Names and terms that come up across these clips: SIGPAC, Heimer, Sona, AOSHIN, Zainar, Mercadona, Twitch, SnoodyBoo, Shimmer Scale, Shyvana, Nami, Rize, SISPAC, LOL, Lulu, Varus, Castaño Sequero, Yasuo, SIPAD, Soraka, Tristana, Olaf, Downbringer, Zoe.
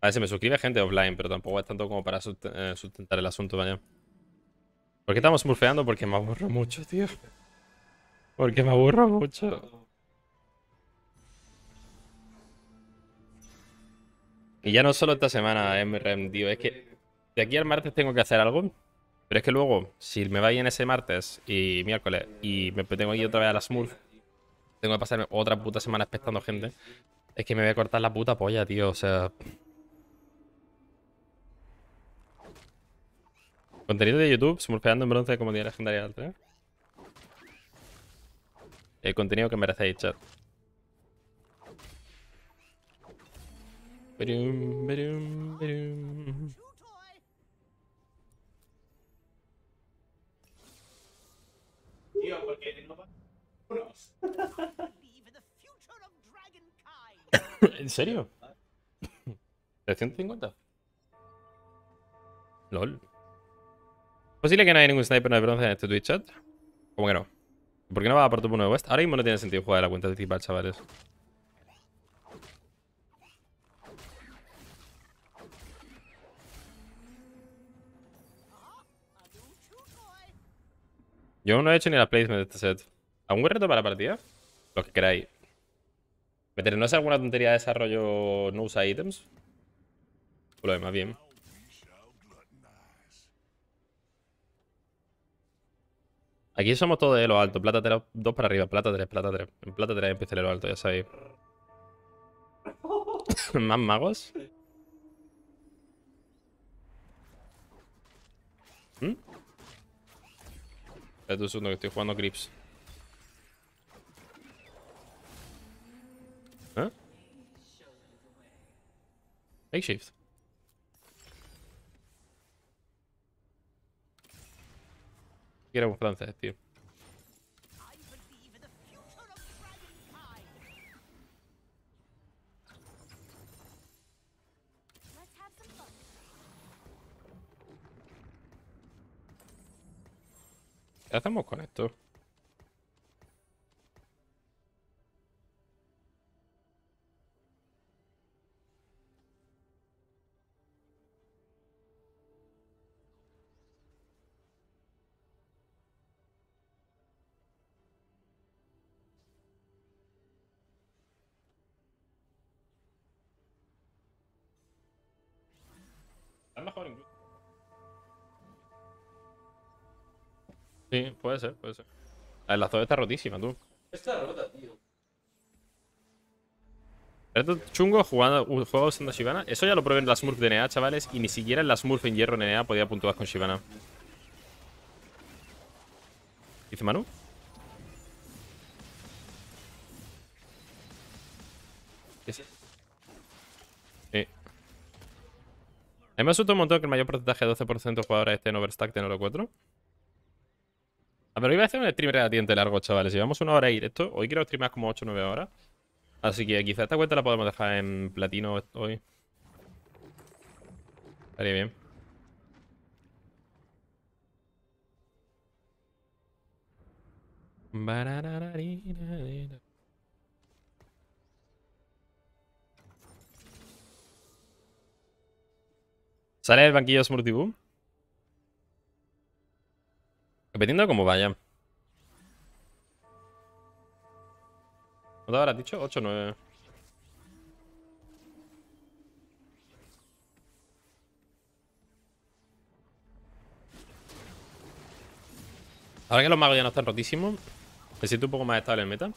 A ver, se me suscribe gente offline, pero tampoco es tanto como para sustentar el asunto, vaya. ¿Por qué estamos smurfeando? Porque me aburro mucho, tío. Porque me aburro mucho. Y ya no solo esta semana, MRM, tío. Es que de aquí al martes tengo que hacer algo. Pero es que luego, si me va bien ese martes y miércoles y me tengo que ir otra vez a la Smurf, tengo que pasarme otra puta semana espectando gente. Es que me voy a cortar la puta polla, tío. O sea... Contenido de YouTube, smurfeando en bronce de comodidad legendaria alta, ¿eh? El contenido que merecéis, chat. Tío, ¿por qué no va? ¿En serio? ¿350? LOL. ¿Posible que no haya ningún sniper de bronce en este Twitch chat? ¿Cómo que no? ¿Por qué no va a por tu nuevo West? Ahora mismo no tiene sentido jugar a la cuenta de Tipal, chavales. Yo no he hecho ni la placement de este set. ¿Algún reto para la partida? Lo que queráis. Meter, no es alguna tontería de desarrollo, no usa ítems. O lo demás, bien. Aquí somos todos de lo alto. Plata 3, 2 para arriba. Plata 3, plata 3. En plata 3 empieza el lo alto, ya sabéis. ¿Más magos? ¿Mm? Espera un segundo que estoy jugando Crips. ¿Eh? Makeshift. Quiero un francés, tío. ¿Qué hacemos con esto? Está mejor incluso. Sí, puede ser, puede ser. La zona está rotísima, tú. Está rota, tío. Reto chungo jugando juego usando Shyvana. Eso ya lo probé en la Smurf de NA, chavales. Y ni siquiera en la Smurf en hierro en NA podía puntuar con Shyvana. ¿Dice Manu? ¿Qué es? Sí. A mí me asustó un montón que el mayor porcentaje de 12% de jugadores esté en overstack de Noro 4. Pero iba a hacer un stream relativamente largo, chavales. Llevamos una hora a ir esto. Hoy quiero streamear como 8 o 9 horas. Así que quizá esta cuenta la podemos dejar en platino hoy. Estaría bien. ¿Sale el banquillo Smurtiboo? Dependiendo como vayan. ¿No te habrás dicho? 8 o 9. Ahora que los magos ya no están rotísimos, me siento un poco más estable en meta.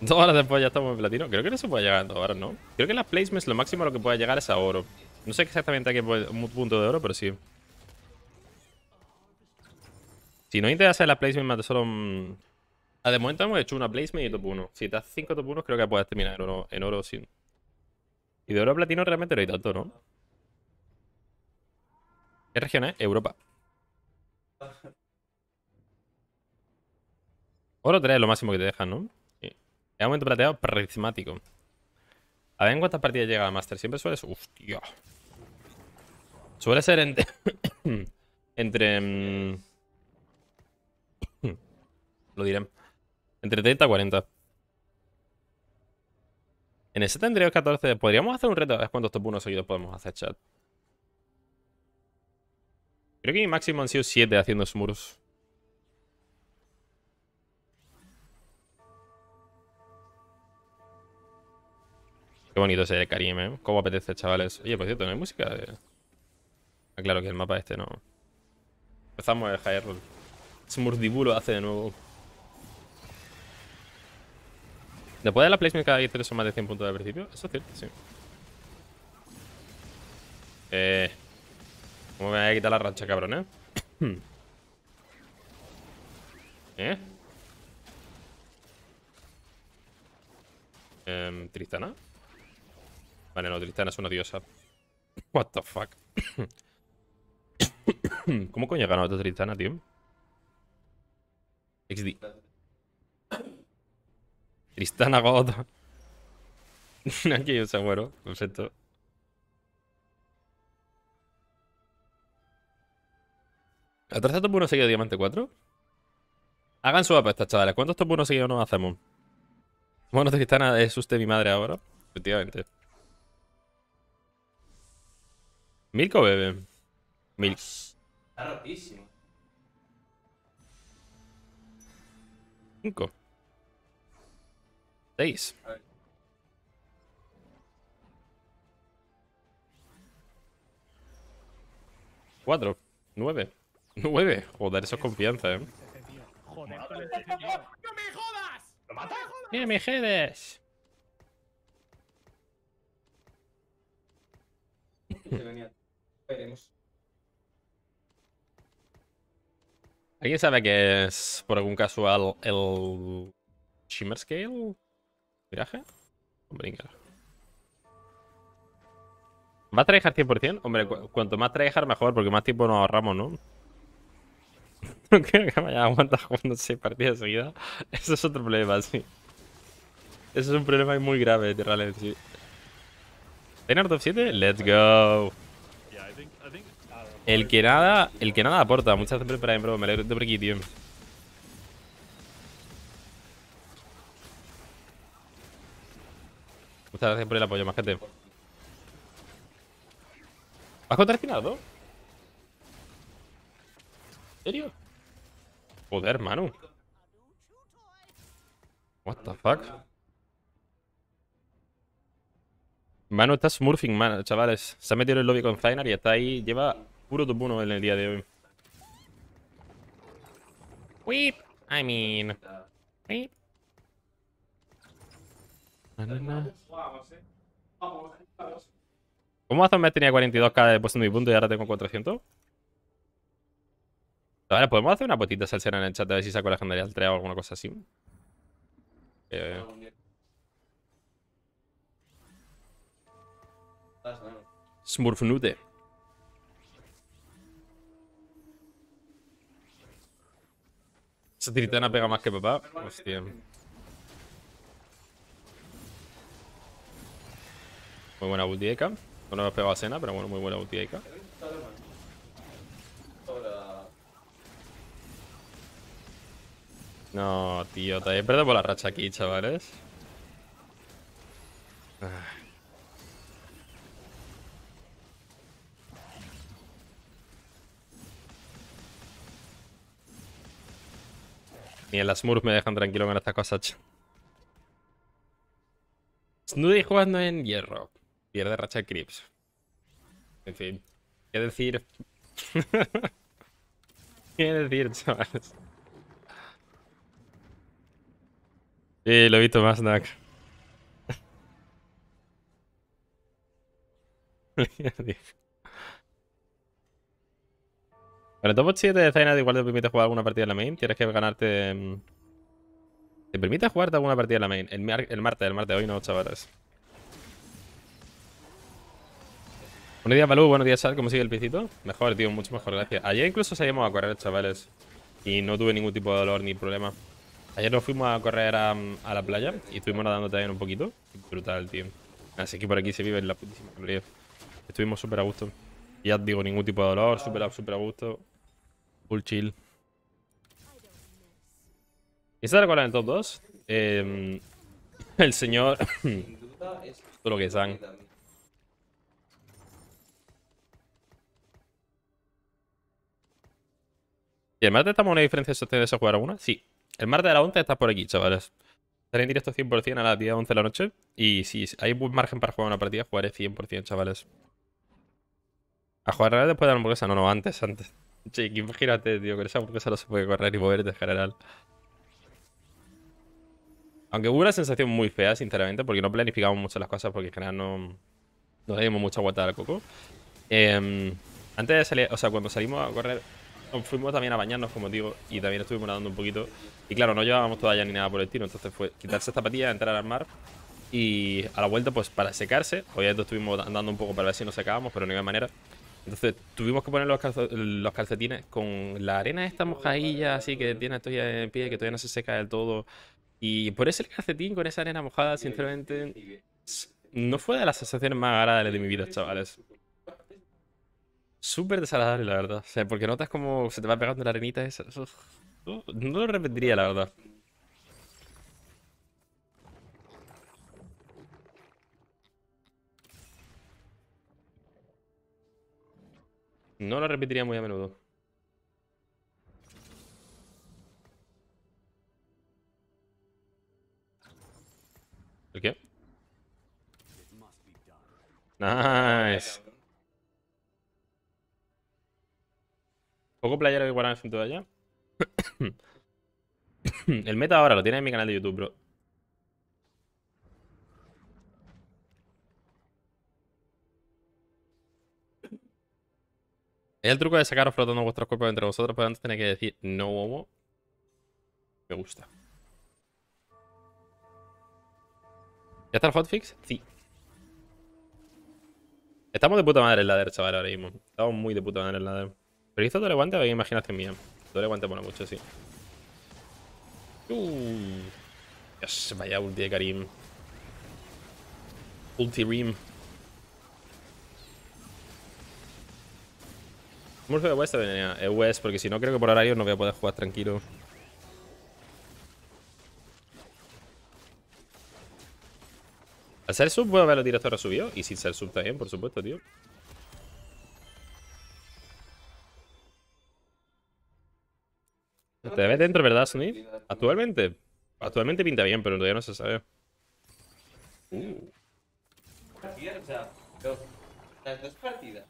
2 horas después ya estamos en platino. Creo que no se puede llegar en 2 horas, ¿no? Creo que en las placements lo máximo a lo que puede llegar es a oro. No sé exactamente a qué punto de oro, pero sí. Si no intentas hacer la placement, más de solo... De momento hemos hecho una placement y top 1. Si te das 5 top 1, creo que puedes terminar en oro sin... Y de oro a platino realmente no hay tanto, ¿no? ¿Qué región es? Europa. Oro 3 es lo máximo que te dejan, ¿no? Sí. Es aumento plateado prismático. A ver en cuántas partidas llega a Master. Siempre suele ser... ¡Hostia! Suele ser entre... Lo diré. Entre 30 y 40. En el set anterior 14, podríamos hacer un reto a ver cuántos top 1 seguidos podemos hacer, chat. Creo que mi máximo han sido 7 haciendo smurfs. Qué bonito ese de Karim, ¿eh? Cómo apetece, chavales. Oye, por cierto, ¿no hay música? Ah, claro que el mapa este no. Empezamos el high roll. Smurdibu lo hace de nuevo. Después de la placement cada 10 son más de 100 puntos al principio. Eso es cierto, sí. ¿Cómo me voy a quitar la racha, cabrón, eh? ¿Tristana? Vale, no, Tristana es una diosa. What the fuck. ¿Cómo coño he ganado esta Tristana, tío? XD. Tristana God. Aquí hay un samuero. Perfecto. ¿Atrás de top 1 seguido diamante 4? Hagan su mapa estas, chavales. ¿Cuántos top 1 seguidos nos hacemos? Bueno, Tristana es usted mi madre ahora. Efectivamente. ¿Milk o bebé? Milk. Está rotísimo. 5. 6. Cuatro. 9. 9. Joder, eso es confianza, eh. Joder, ¡no me jodas! ¡Lo maté! ¡Mira, me jodes! Veremos. ¿Alguien sabe que es por algún casual el Shimmer Scale? ¿Viraje? Hombre, venga. ¿Va a tryhard 100%? Hombre, cuanto más tryhard mejor, porque más tiempo nos ahorramos, ¿no? No creo que vaya a aguantar jugando 6 partidas seguidas. Eso es otro problema, sí. Eso es un problema muy grave, Terralen, sí. ¿Tenor top 7? ¡Let's go! El que nada aporta. Muchas gracias por ahí, bro. Me alegro de por aquí, tío. Muchas gracias por el apoyo, más gente. ¿Vas contra el final, 2? ¿En serio? Joder, hermano. What the fuck. Manu está smurfing, man, chavales. Se ha metido en el lobby con Zainar y está ahí. Lleva puro top 1 en el día de hoy. Weep. I mean. Weep. ¿Cómo hace un mes tenía 42k de puesto en mi punto y ahora tengo 400? Ahora, ¿podemos hacer una potita salsera en el chat a ver si saco legendaria al 3 o alguna cosa así? Smurfnute. Esa Tritana pega más que papá. Hostia. Muy buena ulti Eka. No nos hemos pegado a Senna, pero bueno, muy buena ulti Eka. No, tío, te habéis perdido por la racha aquí, chavales. Ni en las smurfs me dejan tranquilo con estas cosas. Snoody jugando en hierro. Pierde racha creeps. En fin. ¿Qué decir? ¿Qué decir, chavales? Sí, lo he visto más, Nack. Bueno, top 7 de Zainar igual te permite jugar alguna partida en la main. Tienes que ganarte... ¿Te permite jugarte alguna partida en la main? El martes. Hoy no, chavales. Buenos días, Balú. Buenos días, Sal. ¿Cómo sigue el pisito? Mejor, tío. Mucho mejor, gracias. Ayer incluso salimos a correr, chavales. Y no tuve ningún tipo de dolor ni problema. Ayer nos fuimos a correr a la playa. Y estuvimos nadando también un poquito. Brutal, tío. Así que por aquí se vive en la putísima gloria. Estuvimos súper a gusto. Ya os digo, ningún tipo de dolor. Súper a gusto. Full chill. ¿Y se recuerdan en el top 2? El señor Todo lo que están. ¿Y el martes estamos en una diferencia de esa jugar alguna? Sí. El martes a las 11 estás por aquí, chavales. Estaré en directo 100% a las 10 o 11 de la noche. Y si hay buen margen para jugar una partida, jugaré 100%, chavales. ¿A jugar real después de la hamburguesa? No, no, antes, antes. Che, imagínate, tío, que esa hamburguesa no se puede correr y moverte en general. Aunque hubo una sensación muy fea, sinceramente, porque no planificamos mucho las cosas, porque en general no le dimos mucha vuelta al coco. Antes de salir, o sea, cuando salimos a correr, nos fuimos también a bañarnos, como digo, y también estuvimos nadando un poquito. Y claro, no llevábamos toalla ni nada por el tiro, entonces fue quitarse zapatillas, entrar al mar. Y a la vuelta, pues para secarse, obviamente estuvimos andando un poco para ver si nos secábamos, pero no había manera. Entonces tuvimos que poner los calcetines con la arena esta mojadilla, así que tiene todavía en pie, que todavía no se seca del todo. Y por ese calcetín con esa arena mojada, sinceramente, no fue de las sensaciones más agradables de mi vida, chavales. Súper desagradable, la verdad. O sea, porque notas como se te va pegando la arenita esa. No lo repetiría, la verdad. No lo repetiría muy a menudo. ¿El qué? Nice. Poco playero que guardan en toalla. El meta ahora lo tiene en mi canal de YouTube, bro. Es el truco de sacaros flotando vuestros cuerpos entre vosotros, pero antes tenéis que decir no homo. Me gusta. ¿Ya está el hotfix? Sí. Estamos de puta madre en ladder, chaval, ahora mismo. Estamos muy de puta madre en ladder. Pero hizo doble guante, había imaginación mía. Doble guante mola mucho, sí. Dios, vaya ulti de Karim. Ulti Rim. Murphy de West venía. West, porque si no, creo que por horario no voy a poder jugar tranquilo. Al ser sub puedo ver los directos resubidos. Y sin ser sub también, por supuesto, tío. Te ves dentro, ¿verdad, Sunny? Actualmente pinta bien, pero todavía no se sabe. Las dos partidas.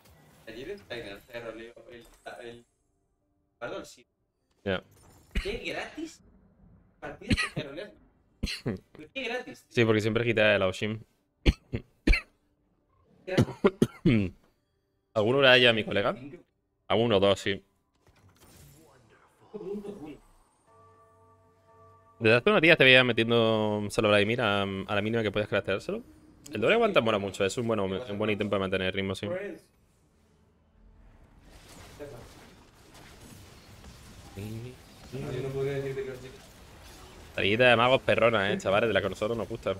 Ayer está en el cerro, Leo. Perdón, sí. Ya. ¿Qué gratis? Partidas de cerro, Leo. ¿Qué gratis? Sí, porque siempre quita el AOSHIN. ¿Alguno era ella mi colega? A uno o dos, sí. Desde hace unos días te veía metiendo solo Vladimir a la mínima que puedes crafteárselo. El doble aguanta mola mucho, es un buen ítem para mantener el ritmo, sí. Yo no podría decirte que los salida de magos perrona, chavales, de la que nosotros nos gusta.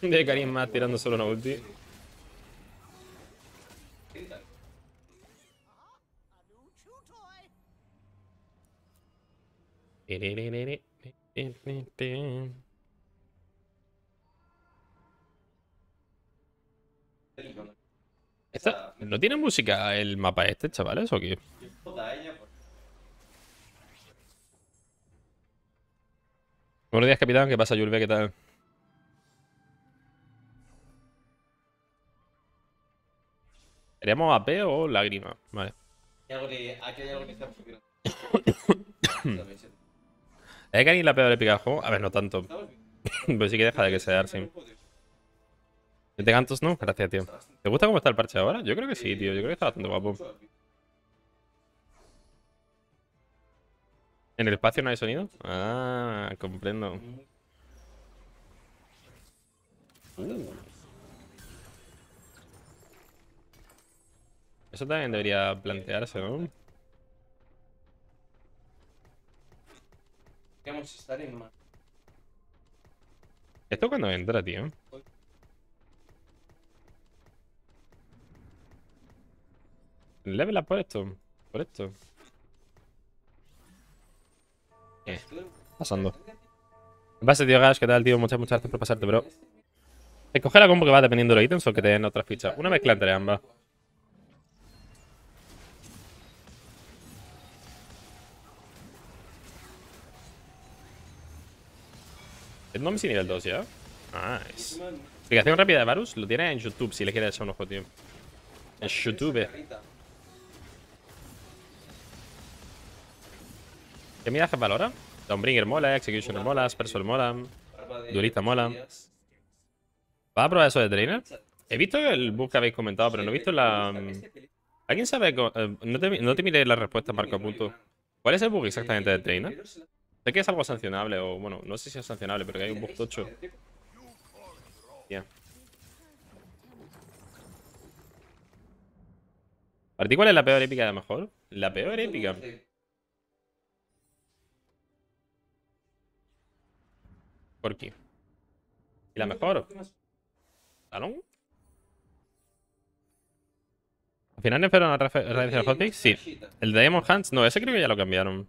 De carisma tirando solo una ulti. ¿Esta? ¿No tiene música el mapa este, chavales, o qué? Buenos días, capitán. ¿Qué pasa, Yulbe? ¿Qué tal? ¿Seríamos AP o lágrima? Vale. Aquí hay algo que está funcionando. ¿Es que alguien la peor de picajo? A ver, no tanto. Pero sí que deja de que sea Arsim. ¿Te cantos no? Gracias, tío. ¿Te gusta cómo está el parche ahora? Yo creo que sí, tío. Yo creo que está bastante guapo. ¿En el espacio no hay sonido? Ah, comprendo. Eso también debería plantearse, ¿no? ¿Esto cuando entra, tío? Level up por esto. Pasando. ¿Qué pasa, tío Gash? ¿Qué tal, tío? Muchas gracias por pasarte, bro. ¿Escoge la combo que va dependiendo de los ítems o que te den otra ficha? Una mezcla entre ambas. ¿Es Nomis y nivel 2 ya? Nice. Explicación rápida de Varus lo tiene en YouTube si le quieres echar un ojo, tío. En YouTube. ¿Qué miradas valora? Downbringer mola, Executioner mola, Aspersor mola, Duelista mola. ¿Vas a probar eso de Trainer? He visto el bug que habéis comentado, pero no he visto la... ¿Alguien sabe? No te miré la respuesta, Marco Punto. ¿Cuál es el bug exactamente de Trainer? Sé que es algo sancionable, o bueno, no sé si es sancionable, pero que hay un bug tocho. Yeah. ¿Para ti cuál es la peor épica de mejor? ¿La peor épica? ¿Por qué? ¿Y la mejor? ¿Talón? ¿Al final fueron a referencia al hotpick? Sí. ¿El de Diamond Hands? No, ese creo que ya lo cambiaron.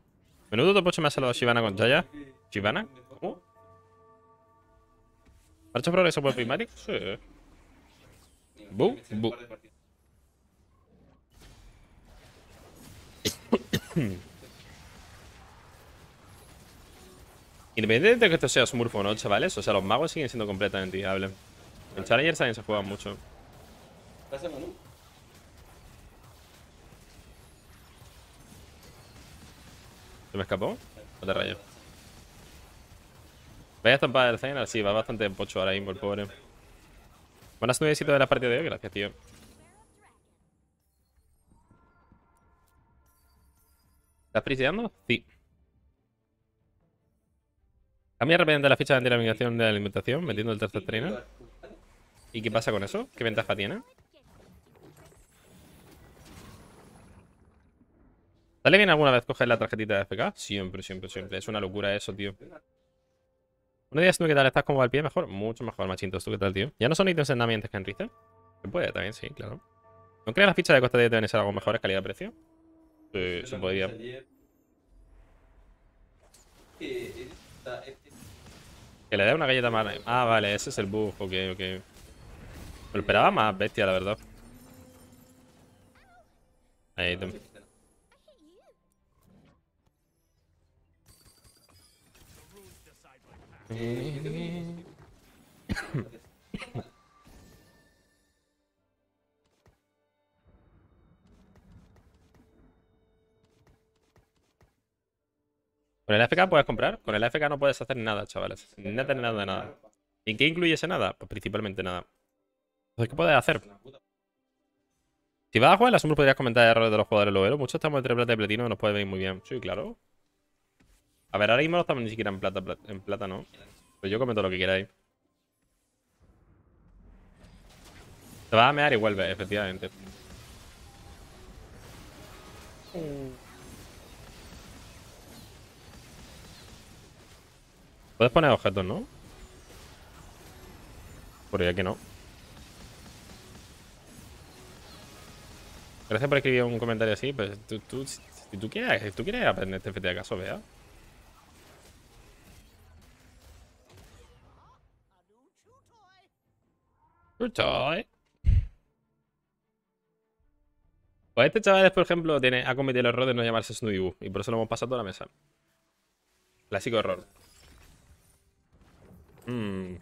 Menudo topocho me ha salvado Shyvana con Jaya. ¿Shyvana? ¿Cómo? ¿Marcha progreso por Primatic? Sí. Bu, bu. Independientemente de que esto sea Smurf o no, chavales, o sea, los magos siguen siendo completamente viables. En Challengers también se juegan mucho. ¿Se me escapó? ¿O te rayo? Vaya estampada del Zayn, sí, va bastante en pocho ahora mismo el pobre. Buenas nubecitas de la partida de hoy, gracias, tío. ¿Estás friseando? Sí. Cambia rápidamente la ficha de dinamización de la alimentación, metiendo el tercer trainer. ¿Y qué pasa con eso? ¿Qué ventaja tiene? ¿Sale bien alguna vez coger la tarjetita de FK? Siempre, siempre, siempre. Es una locura eso, tío. Buenos días, ¿tú qué tal? ¿Estás como al pie? ¿Mejor? Mucho mejor, machintos. ¿Tú qué tal, tío? ¿Ya no son ítems enamientes que enriquecen? Se puede también, sí, claro. ¿No crees las fichas de coste 10 deben ser algo mejores calidad-precio? Sí, se podría. Que le dé una galleta más. Ah, vale, ese es el bug. Ok, ok. Lo esperaba más bestia, la verdad. Ahí te... Con el AFK puedes comprar. Con el AFK no puedes hacer nada, chavales. Nada, nada, nada. ¿Y qué incluye ese nada? Pues principalmente nada. Entonces, ¿qué puedes hacer? Si vas a jugar en la Summer, podrías comentar errores de los jugadores lobero. Muchos estamos entre plata y platino, nos puede venir muy bien. Sí, claro. A ver, ahora mismo no estamos ni siquiera en plata, no. Pero yo comento lo que queráis. Te vas a mear y vuelve, efectivamente. Puedes poner objetos, ¿no? Por ya que no. Gracias por escribir un comentario así. Pues si tú quieres aprender este FT acaso, vea. Pues este chaval, por ejemplo, ha cometido el error de no llamarse Snoopy Boo. Y por eso lo hemos pasado a toda la mesa. Clásico error. Bueno.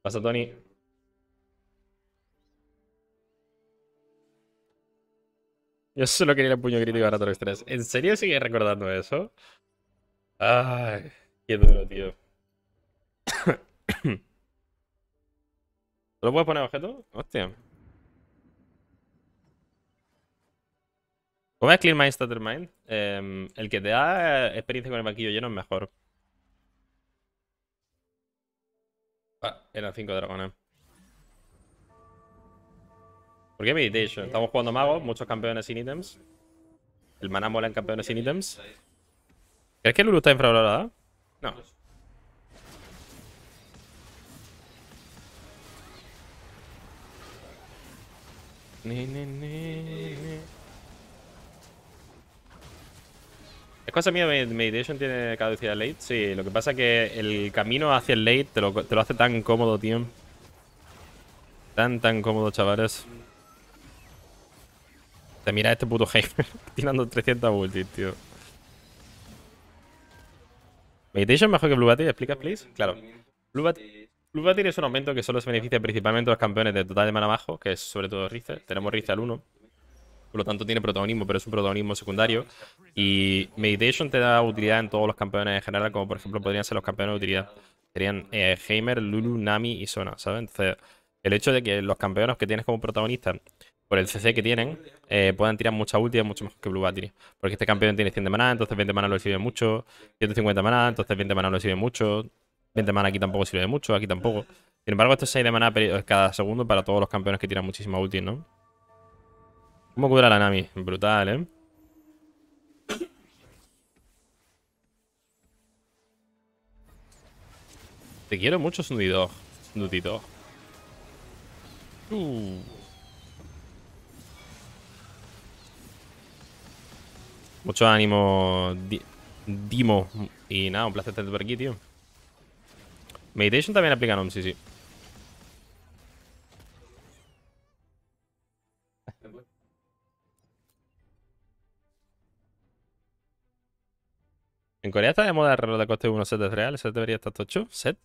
Pasa, Tony. Yo solo quería el puño crítico ahora todo estrés. ¿En serio sigue recordando eso? Ay, qué duro, tío. ¿Lo puedes poner objeto? Hostia. ¿Cómo es Clear Mind, Stutter Mind? El que te da experiencia con el banquillo lleno es mejor. Ah, eran 5 dragones. ¿Por qué Meditation? Estamos jugando magos, muchos campeones sin ítems. El maná mola en campeones sin ítems. ¿Crees que Lulu está infravalorada? No. ¿Es cosa mía? ¿Meditation tiene caducidad late? Sí, lo que pasa es que el camino hacia el late te lo hace tan cómodo, tío. Tan cómodo, chavales. Te mira este puto Heimer tirando 300 ultis, tío. ¿Meditation mejor que Blue Batir? ¿Explicas, please? Claro. Blue Batir es un aumento que solo se beneficia principalmente a los campeones de total de mana bajo, que es sobre todo Rize. Tenemos Rize al 1. Por lo tanto tiene protagonismo, pero es un protagonismo secundario. Y Meditation te da utilidad en todos los campeones en general, como por ejemplo podrían ser los campeones de utilidad. Serían Heimer, Lulu, Nami y Sona, ¿sabes? Entonces, el hecho de que los campeones que tienes como protagonistas, por el CC que tienen, puedan tirar mucha ulti es mucho mejor que Blue Battery. Porque este campeón tiene 100 de maná, entonces 20 maná lo sirve mucho. 150 maná, entonces 20 maná lo sirve mucho. 20 maná aquí tampoco sirve mucho, aquí tampoco. Sin embargo, esto es 6 de maná cada segundo para todos los campeones que tiran muchísima ulti, ¿no? ¿Cómo cura la Nami? Brutal, ¿eh? Te quiero mucho, Snudidog. Snudidog. Mucho ánimo, Dimo. Y nada, un placer estar por aquí, tío. Meditation también aplica NOM, sí, sí. ¿En Corea está de moda el reloj de coste 1 set de real? ¿Set debería estar tocho? ¿Set?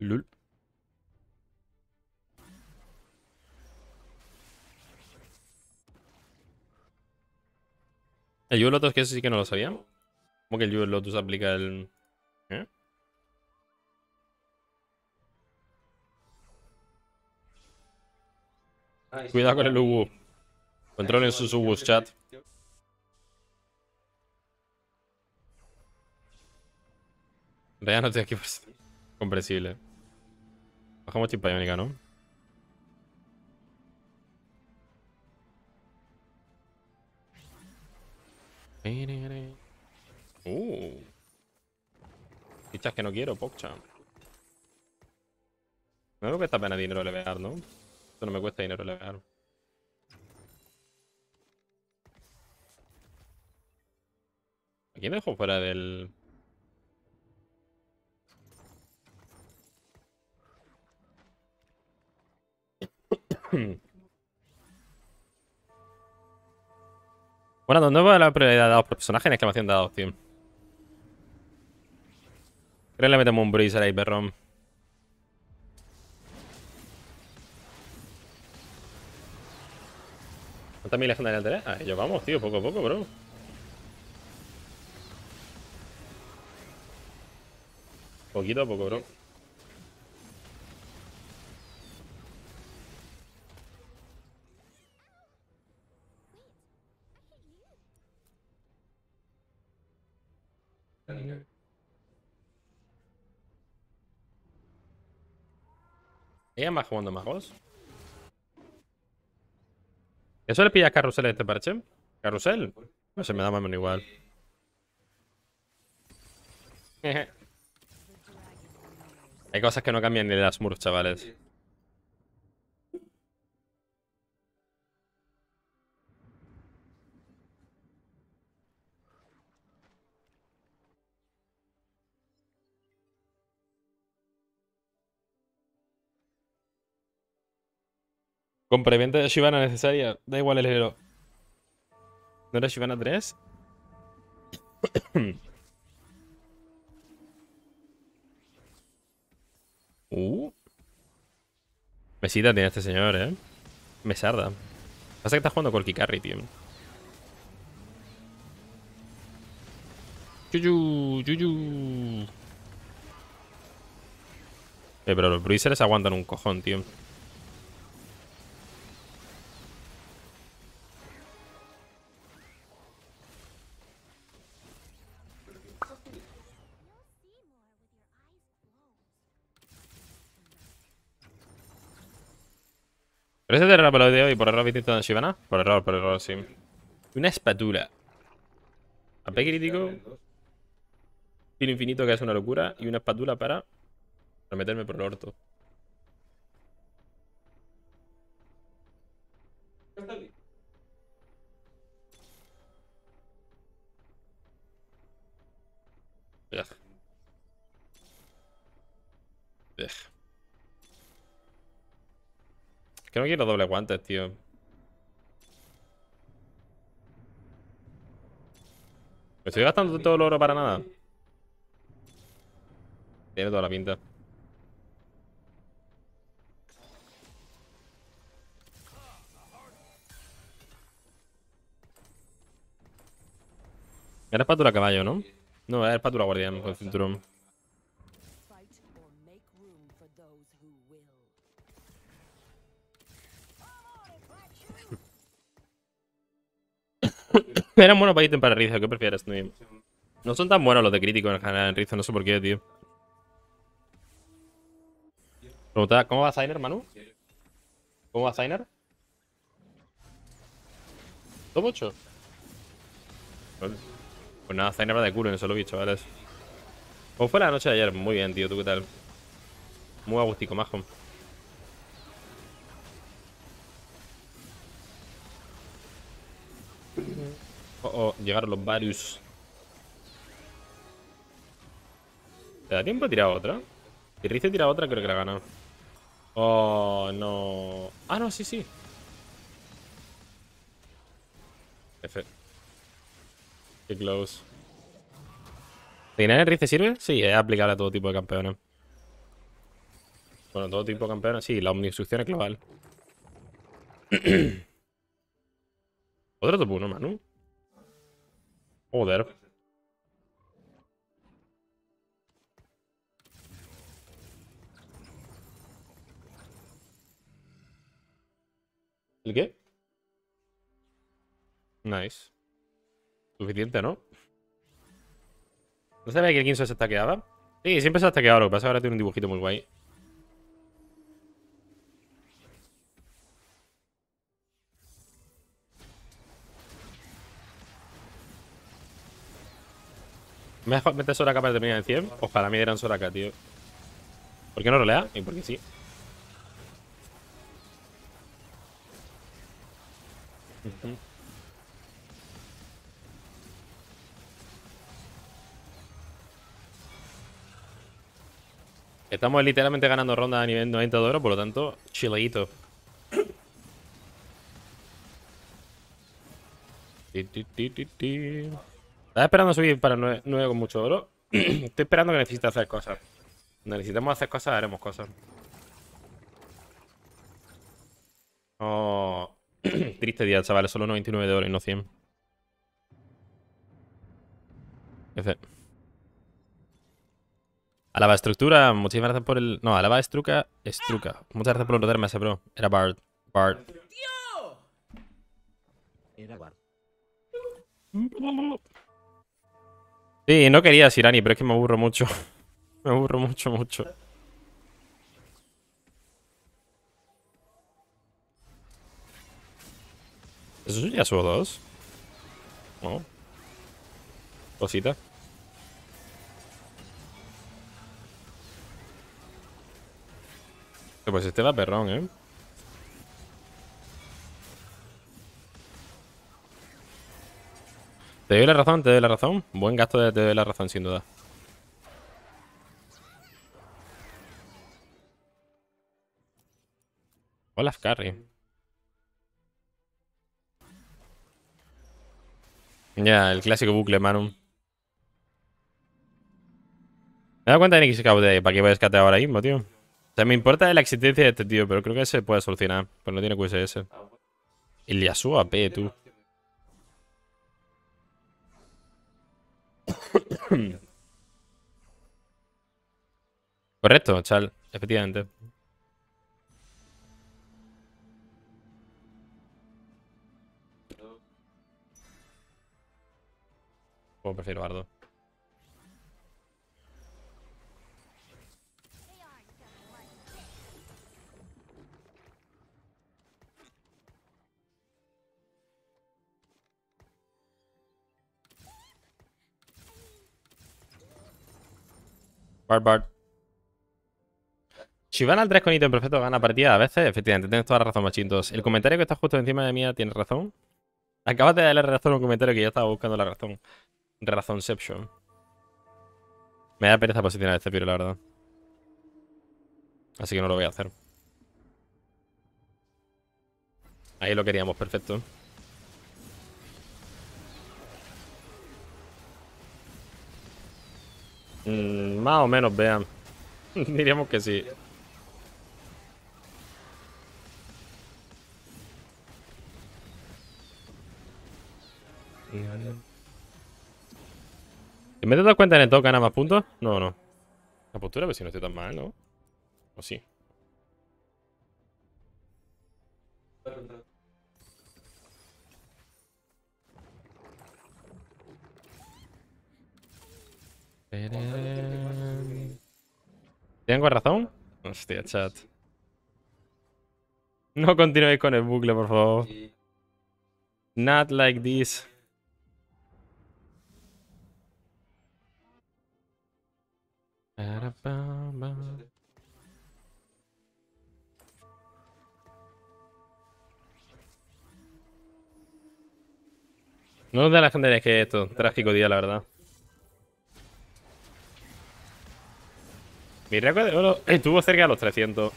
Lul. ¿El Yugo Lotus? Que eso sí que no lo sabía. ¿Cómo que el Yugo Lotus aplica el...? ¿Eh? Cuidado con el Ubu. Controlen sus Ubus, chat. En realidad no estoy aquí por ser comprensible. Bajamos chispa iónica, ¿no? Fichas que no quiero, Pogchamp. No me cuesta pena dinero levear, ¿no? Esto no me cuesta dinero levear. ¿A quién dejo fuera del...? Bueno, ¿dónde va la prioridad de dados por personaje? En exclamación de dados, tío. Creo que le metemos un Bruiser ahí, perrón. ¿Cuántas mi legendaria tenés? Ah, ellos vamos, tío, poco a poco, bro. Poquito a poco, bro. ¿Ella más jugando magos? ¿Eso le pillas carrusel a este parche? ¿Carrusel? No se me da más o menos igual. Hay cosas que no cambian ni de las murs, chavales. Compra y venta de Shyvana necesaria. Da igual el héroe. ¿No era Shyvana 3? Mesita tiene este señor, ¿eh? Mesarda. Pasa que está jugando con el Kikarri, tío. Yuyu, yuyu. Pero los bruisers aguantan un cojón, tío. ¿Pero ese te error para el de hoy? ¿Por error habéis intentado en Shyvana? Por error, sí. Una espátula. AP crítico. Filo infinito, que es una locura. Y una espátula para meterme por el orto. Es que no quiero doble guantes, tío. ¿Me estoy gastando todo el oro para nada? Tiene toda la pinta. Era espátula caballo, ¿no? No, era espátula guardián con el cinturón. Eran buenos para ítem para Rizzo, ¿qué prefieres, Snowy? No son tan buenos los de crítico en general en Rizzo, no sé por qué, tío. Pregunta, ¿cómo va Zainer, Manu? ¿Cómo va Zainer? ¿Top 8? Pues nada, Zainer va de culo en eso, lo he visto, ¿vale? ¿Cómo fue la noche de ayer? Muy bien, tío, ¿tú qué tal? Muy agustico, majo. Oh, llegaron los varios. ¿Te da tiempo a tirar otra? Si Rizzo tira otra, creo que la gana. Oh, no. Ah, no, sí, sí. F. Qué close. ¿Reinar en Rizzo sirve? Sí, es aplicable a todo tipo de campeones. Bueno, todo tipo de campeones, sí. La omniinstrucción es global. Otro top 1, Manu. Joder. ¿El qué? Nice. Suficiente, ¿no? ¿No sabía que el 15 se stackeaba? Sí, siempre se ha stackeado, lo que pasa ahora tiene un dibujito muy guay. ¿Me dejas meter Soraka para terminar en 100? Ojalá me dieran Soraka, tío. ¿Por qué no rolea? Y porque sí. Estamos literalmente ganando ronda a nivel 90 de oro, por lo tanto, chileito. Estaba esperando subir para 9 con mucho oro. Estoy esperando que necesite hacer cosas. Cuando necesitemos hacer cosas, haremos cosas. Oh, triste día, chavales. Solo 99 de oro y no 100. F. Alaba Estructura, muchísimas gracias por el... No, Alaba Estruca, Estruca. Muchas gracias por rotarme ese, bro. Era Bard. Bard. ¡Tío! Era Bard. Sí, no quería Sirani, pero es que me aburro mucho. Me aburro mucho, mucho. ¿Eso sería su 2? No. Cosita. Pues este va perrón, ¿eh? Te doy la razón, te doy la razón. Buen gasto de te doy la razón, sin duda. Olaf Carry. Ya, el clásico bucle, Manu. Me he dado cuenta de NXCOD, ¿para qué voy a descatear ahora mismo, tío? O sea, me importa la existencia de este tío, pero creo que se puede solucionar. Pues no tiene QSS. El Yasuo AP, tú. Correcto, chal. Efectivamente. O prefiero Bardo. Bard. Si van al 3 con ítem perfecto, gana partida a veces. Efectivamente, tienes toda la razón, machintos. El comentario que está justo encima de mí tiene razón. Acabas de darle razón a un comentario que yo estaba buscando la razón. Razonception. Me da pereza posicionar este piro, la verdad. Así que no lo voy a hacer. Ahí lo queríamos, perfecto. Más o menos, vean. Diríamos que sí. ¿Me he dado cuenta en el toque nada más puntos? No, no. La postura, pues si no estoy tan mal, ¿no? O sí. ¿Tengo razón? Hostia, chat. No continuéis con el bucle, por favor. Not like this. No da la gente de que esto, trágico día, la verdad. Mi récord de oro estuvo cerca de los 300.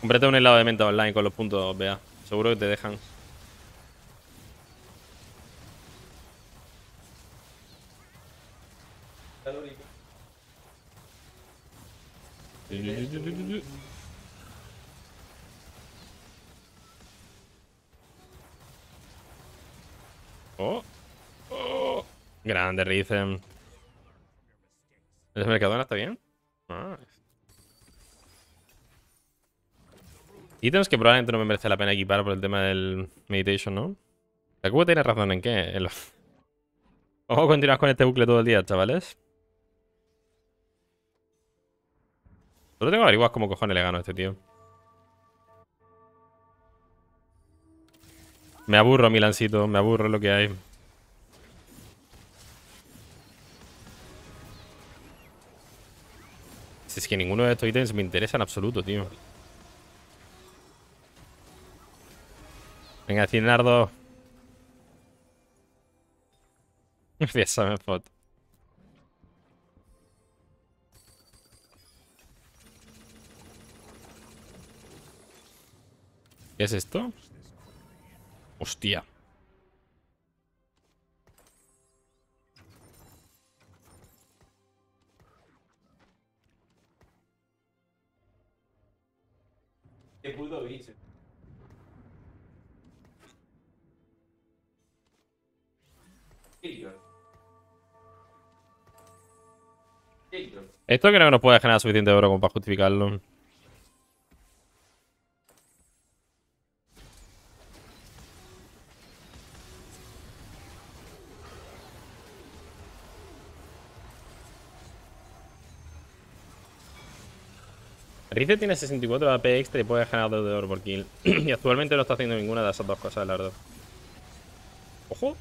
Comprate un helado de menta online con los puntos, vea. Seguro que te dejan. Oh. Oh. Grande, Rizen. ¿El Mercadona está bien? Nice. Ítems que probablemente no me merece la pena equipar por el tema del meditation, ¿no? La cuba tiene razón en qué. Ojo, continuas con este bucle todo el día, chavales. Solo tengo que averiguar cómo cojones le gano a este tío. Me aburro, Milancito. Me aburro lo que hay. Si es que ninguno de estos ítems me interesa en absoluto, tío. Venga, Cinardo. Empieza mi foto. ¿Qué es esto? Hostia. Qué puto bicho. Esto creo que nos puede generar suficiente oro como para justificarlo. Rize tiene 64 AP extra y puede generar 2 de oro por kill. Y actualmente no está haciendo ninguna de esas dos cosas, la verdad. ¡Ojo!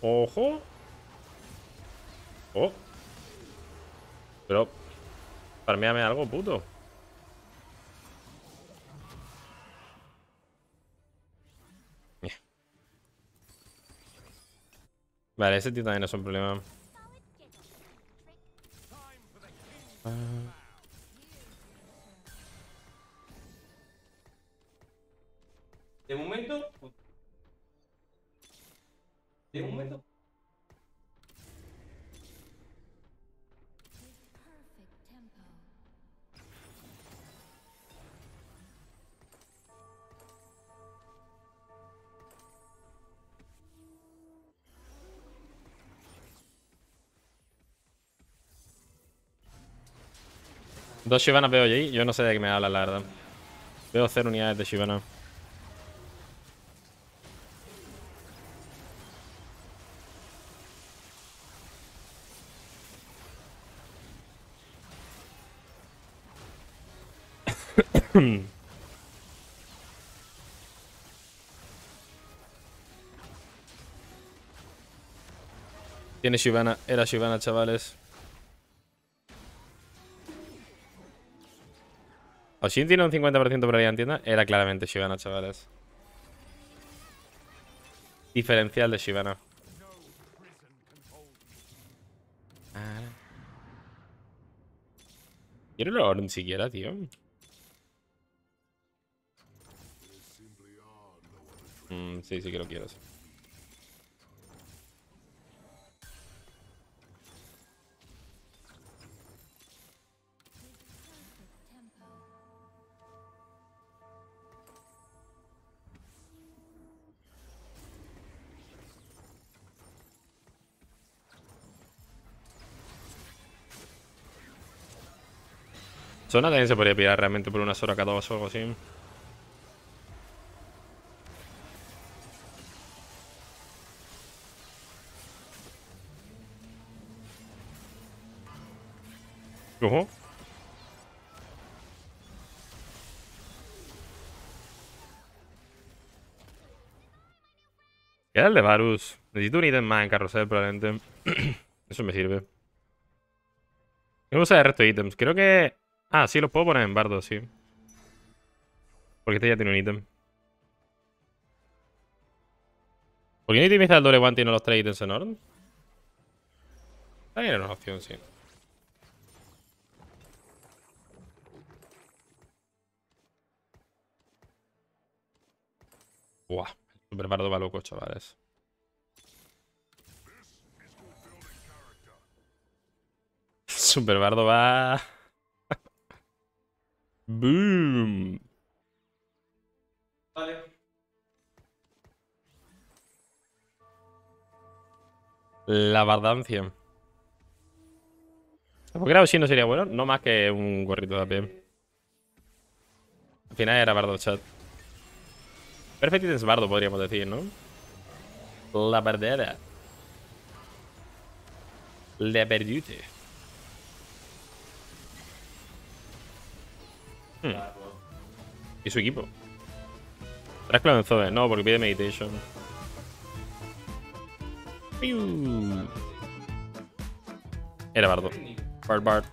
¡Ojo! ¡Oh! Pero... farmeame algo, puto. Vale, ese tío también no es un problema. De momento. De momento. Dos Shivanas veo allí. Yo no sé de qué me hablas, la verdad. Veo 0 unidades de Shivana. Tiene Shivana. Era Shivana, chavales. Oshin tiene un 50% probabilidad en tienda. Era claramente Shivana, chavales. diferencial de Shyvana. Quiero el oro ni siquiera, tío. Sí, sí que lo quiero. Sí. Zona también se podría pillar realmente por una Sora K2 o algo así. ¿Cómo? ¿Qué era el de Varus? Necesito un ítem más en carrusel probablemente. Eso me sirve. ¿Qué usa el resto de ítems? Creo que... Ah, sí, los puedo poner en bardo, sí. Porque este ya tiene un ítem. ¿Por qué no itemista el doble guante y no los tres ítems en orden? También era una opción, sí. Buah, el super bardo va loco, chavales. Super bardo va... Boom. Vale. La bardancia. ¿Por qué AOSHIN no sería bueno? No más que un gorrito de AP. Al final era bardo, chat. Perfecto, es bardo, podríamos decir, ¿no? La bardera. La verdute. ¿Y su equipo? Trasclado en Zoe, no, porque pide meditation. ¡Piu! Era bardo. Bard.